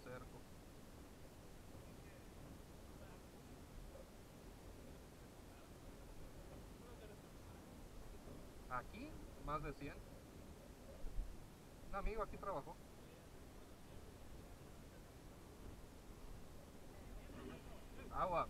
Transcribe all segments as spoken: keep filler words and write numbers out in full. acerco. Aquí, más de cien. Un amigo aquí trabajó. Agua.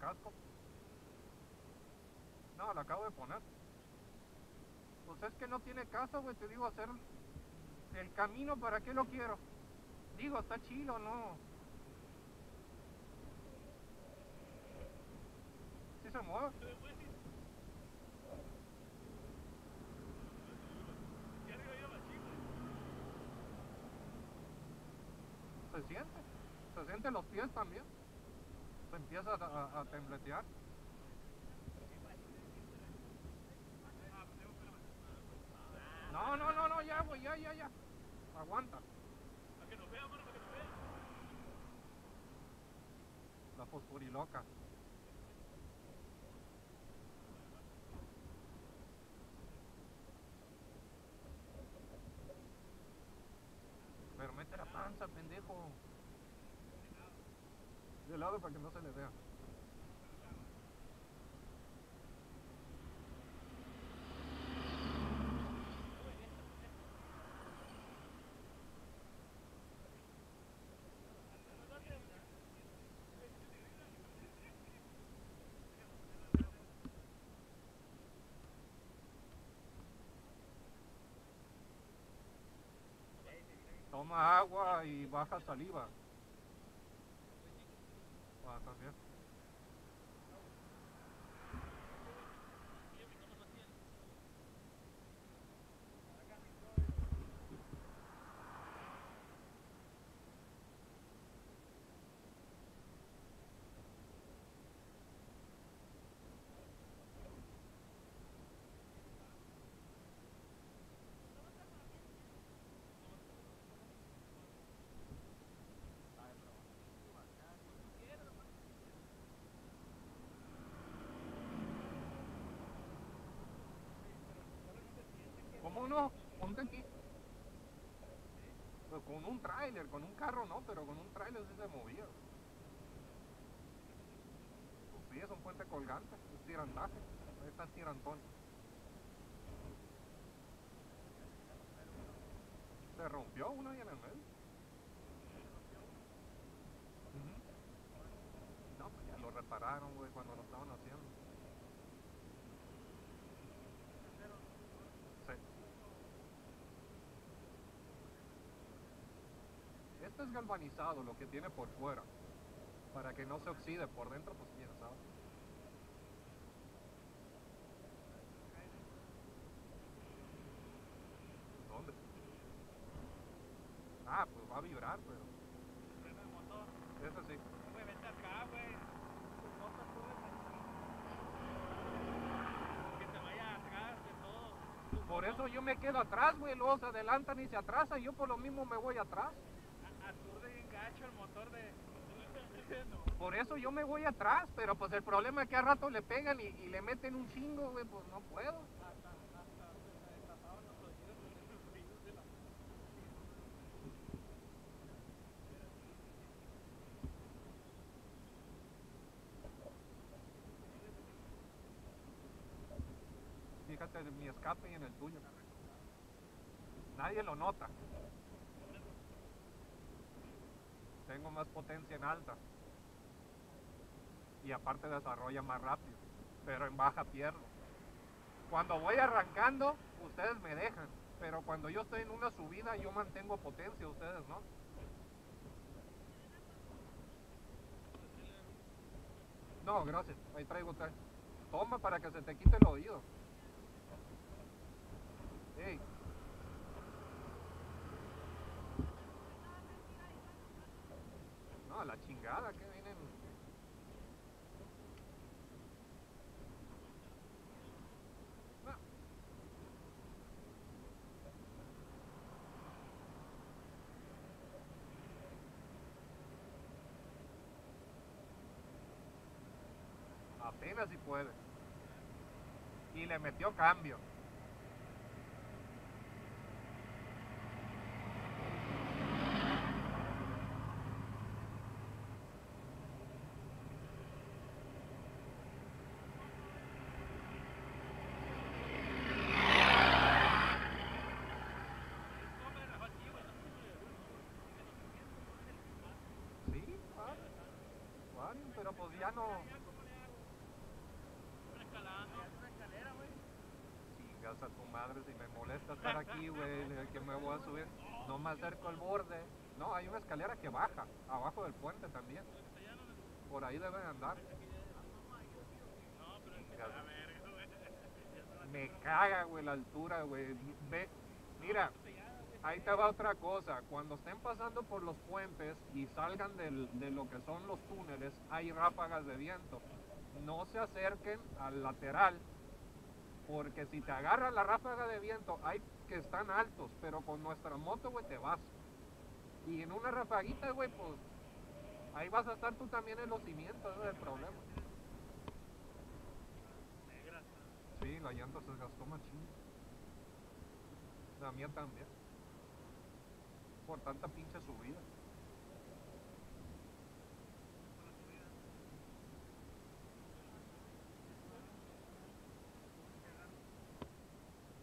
Casco. No, lo acabo de poner. Pues es que no tiene caso, güey, te digo, hacer el camino, ¿para qué lo quiero? Digo, está chido, ¿no? ¿Sí se mueve? Se siente, se sienten los pies también. Empieza a, a, a tembletear. No, no, no, no, ya, güey, ya, ya, ya. Aguanta. Para que nos vean, mano, para que nos vean. La fosforiloca. Pero mete la panza, pendejo. De lado para que no se le vea. Toma agua y baja saliva. Ah, también. No, ponte aquí. Pues con un tráiler, con un carro no, pero con un tráiler sí se movía. Tus pies son puente colgante, es tirantaje. Ahí está el tirantón. Se rompió una ahí en el medio. Uh-huh. No, pues ya lo repararon, güey, cuando lo estaban haciendo. Esto es galvanizado, lo que tiene por fuera, para que no se oxide por dentro, pues bien, ¿sabes? ¿Dónde? Ah, pues va a vibrar, pero... Eso sí. Por eso yo me quedo atrás, güey, luego se adelantan y se atrasan, y yo por lo mismo me voy atrás. El motor de... Por eso yo me voy atrás, pero pues el problema es que a rato le pegan y, y le meten un chingo, güey, pues no puedo. escape, en mi escape y en el tuyo. Nadie lo nota. Tengo más potencia en alta. Y aparte desarrolla más rápido. Pero en baja pierdo. Cuando voy arrancando, ustedes me dejan. Pero cuando yo estoy en una subida, yo mantengo potencia, ustedes no. No, gracias. Ahí traigo tres. Toma para que se te quite el oído. Ey. No, la chingada que vienen. No. Apenas si puede. Y le metió cambio. Sí, varios, pero pues ya no. A tu madre, si me molesta estar aquí, güey, que me voy a subir, no me acerco al borde. No, hay una escalera que baja, abajo del puente también. Por ahí deben andar. Me caga, güey, la altura, güey. Ve, mira, ahí te va otra cosa. Cuando estén pasando por los puentes y salgan del, de lo que son los túneles, hay ráfagas de viento. No se acerquen al lateral. Porque si te agarra la ráfaga de viento, hay que están altos, pero con nuestra moto, güey, te vas. Y en una rafaguita, güey, pues, ahí vas a estar tú también en los cimientos, ese es el problema. Sí, la llanta se gastó machín. La mía también. Por tanta pinche subida.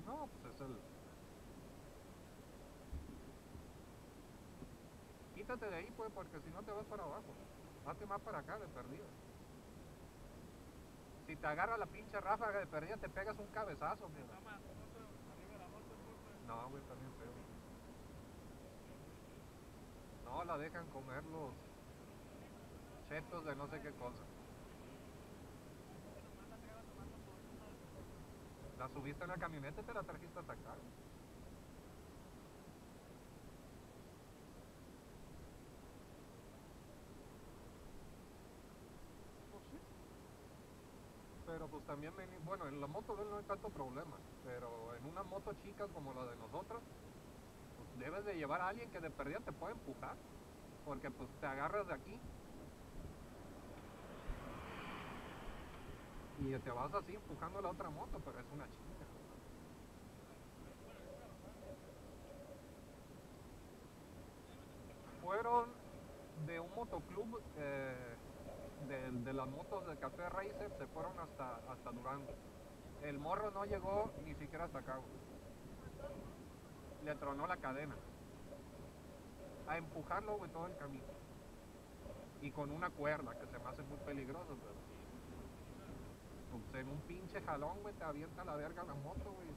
No, pues es el... Quítate de ahí, pues, porque si no te vas para abajo. Hazte más para acá, de perdida. Si te agarra la pinche ráfaga de perdida, te pegas un cabezazo, güey. No, güey, también feo. No, la dejan comer los chetos de no sé qué cosa. La subiste en la camioneta y te la trajiste hasta acá. Pues sí. Pero pues también, bueno, en la moto no hay tanto problema. Pero en una moto chica como la de nosotros, pues debes de llevar a alguien que de perdida te pueda empujar. Porque pues te agarras de aquí. Y te vas así empujando la otra moto, pero es una chica. Fueron de un motoclub, eh, de, de las motos de Café Racer, se fueron hasta, hasta Durango. El morro no llegó ni siquiera hasta acá. Le tronó la cadena. A empujarlo, güey, todo el camino. Y con una cuerda, que se me hace muy peligroso, pero... Pues en un pinche jalón, güey, te avienta la verga la moto, güey.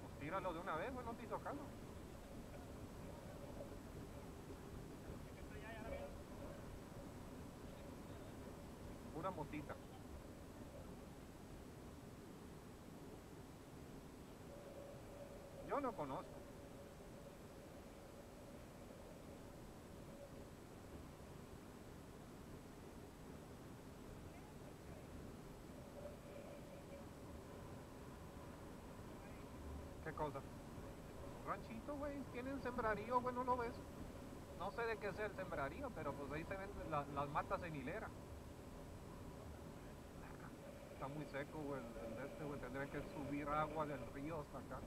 Pues tíralo de una vez, güey, no te hizo caso. Pura motita. Yo no conozco. Cosa. Ranchito, güey, tienen sembrarío, güey, no lo ves. No sé de qué sea el sembrarío, pero pues ahí se ven la, las matas en hilera. Está muy seco, güey, el, el de este, güey, tendría que subir agua del río hasta acá.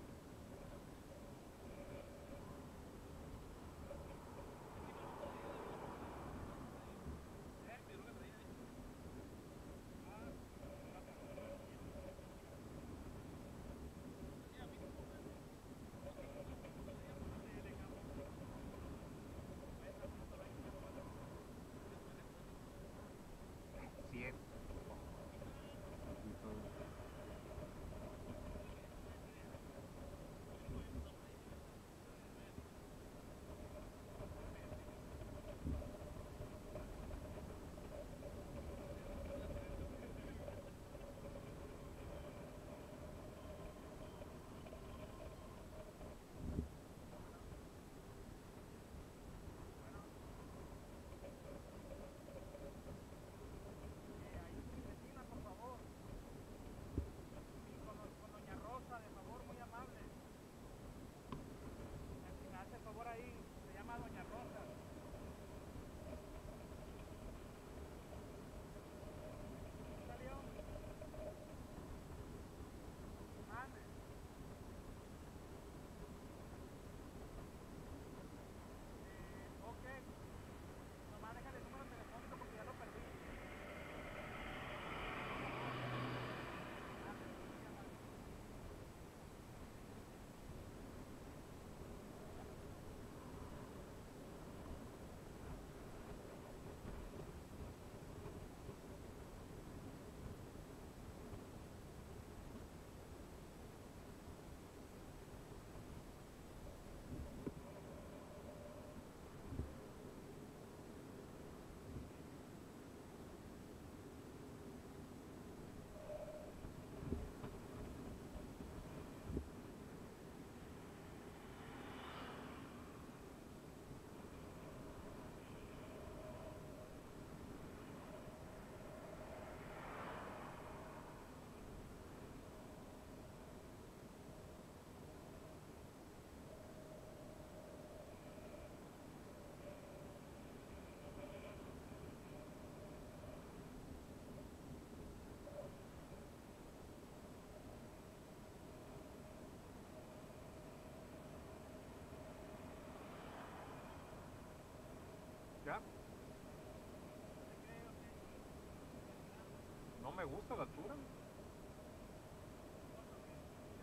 me gusta la altura.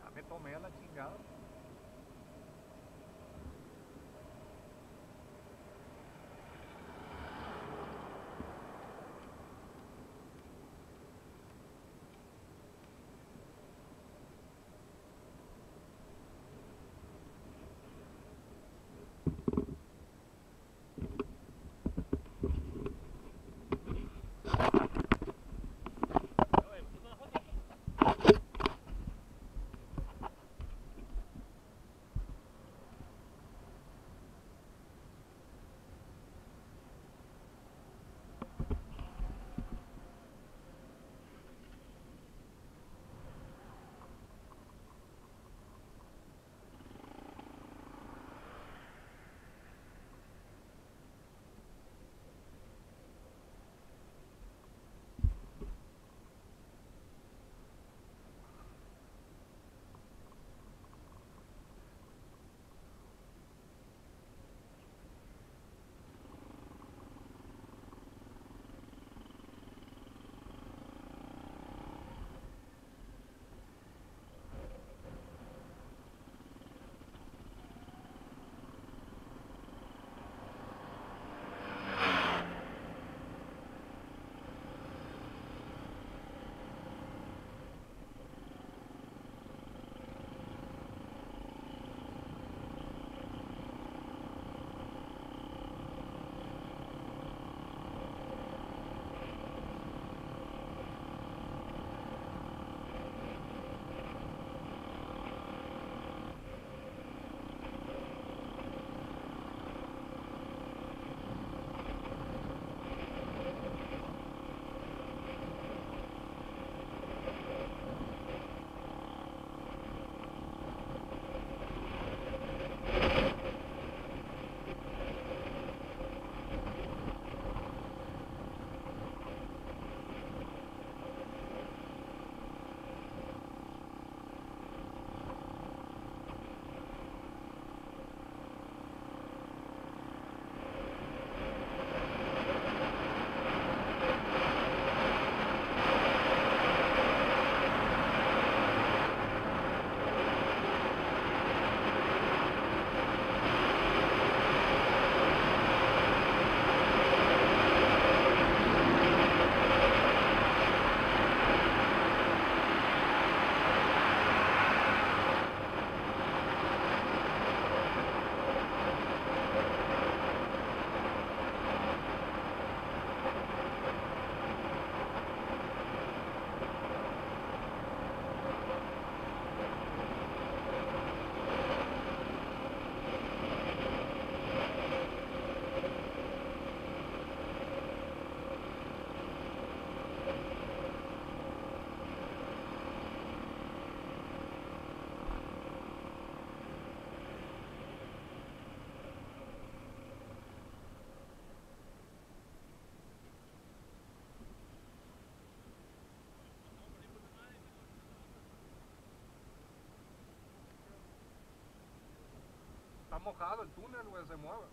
Ya me tomé a la chingada. Está mojado el túnel, güey, se mueve.